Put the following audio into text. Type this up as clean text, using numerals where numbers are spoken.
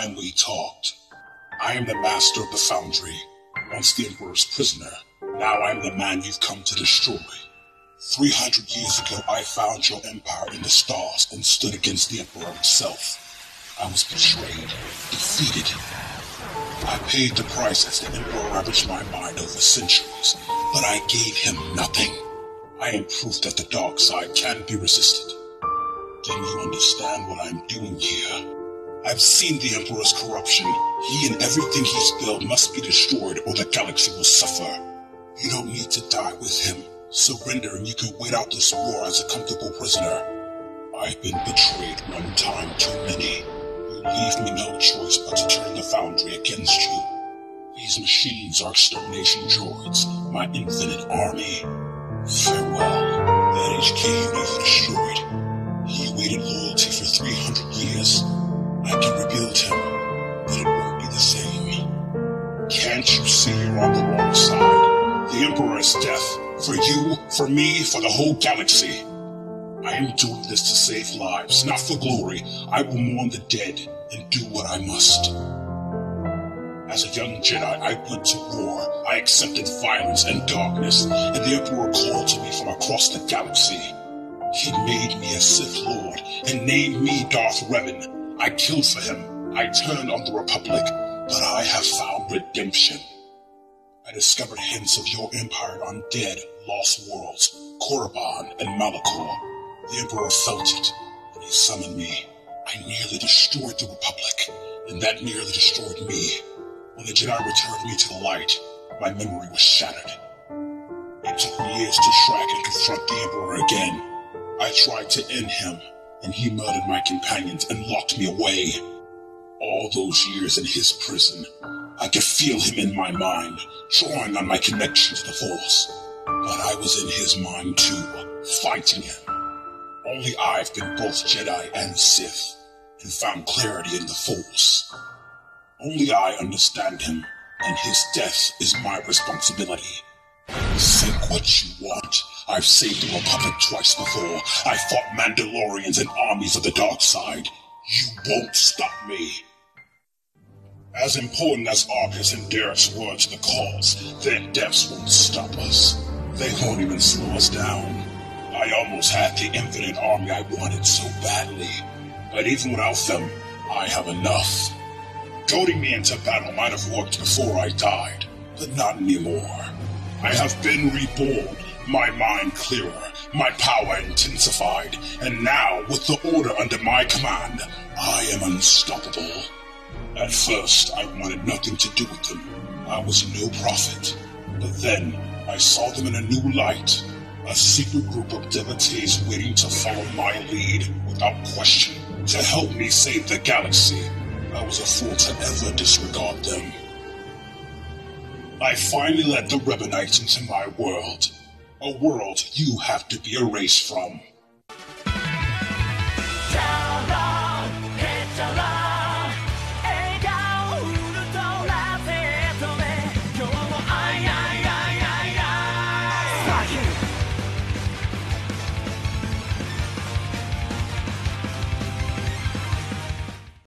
time we talked. I am the master of the foundry, once the Emperor's prisoner. Now I am the man you've come to destroy. 300 years ago, I found your empire in the stars and stood against the Emperor himself. I was betrayed, defeated. I paid the price as the Emperor ravaged my mind over centuries, but I gave him nothing. I am proof that the dark side can be resisted. Can you understand what I'm doing here? I've seen the Emperor's corruption. He and everything he's built must be destroyed or the galaxy will suffer. You don't need to die with him. Surrender and you can wait out this war as a comfortable prisoner. I've been betrayed one time too many. You leave me no choice but to turn the foundry against you. These machines are extermination droids, my infinite army. Farewell. That HQ you never destroyed. He waited loyalty for 300 years. I can rebuild him, but it won't be the same. Can't you see you're on the wrong side? The Emperor is death. For you, for me, for the whole galaxy. I am doing this to save lives, not for glory. I will mourn the dead and do what I must. As a young Jedi, I went to war. I accepted violence and darkness, and the Emperor called to me from across the galaxy. He made me a Sith Lord and named me Darth Revan. I killed for him. I turned on the Republic, but I have found redemption. I discovered hints of your empire on dead, lost worlds, Korriban and Malachor. The Emperor felt it, and he summoned me. I nearly destroyed the Republic, and that nearly destroyed me. When the Jedi returned me to the light, my memory was shattered. It took years to track and confront the Emperor again. I tried to end him, and he murdered my companions and locked me away. All those years in his prison, I could feel him in my mind, drawing on my connection to the Force. But I was in his mind too, fighting him. Only I've been both Jedi and Sith, and found clarity in the Force. Only I understand him, and his death is my responsibility. Think what you want. I've saved the Republic twice before. I fought Mandalorians and armies of the dark side. You won't stop me. As important as Arcus and Derek's words to the cause, their deaths won't stop us. They won't even slow us down. I almost had the infinite army I wanted so badly, but even without them, I have enough. Goading me into battle might have worked before I died, but not anymore. I have been reborn, my mind clearer, my power intensified, and now, with the order under my command, I am unstoppable. At first, I wanted nothing to do with them. I was no prophet. But then, I saw them in a new light. A secret group of devotees waiting to follow my lead, without question, to help me save the galaxy. I was a fool to ever disregard them. I finally let the Rebonites into my world. A world you have to be erased from.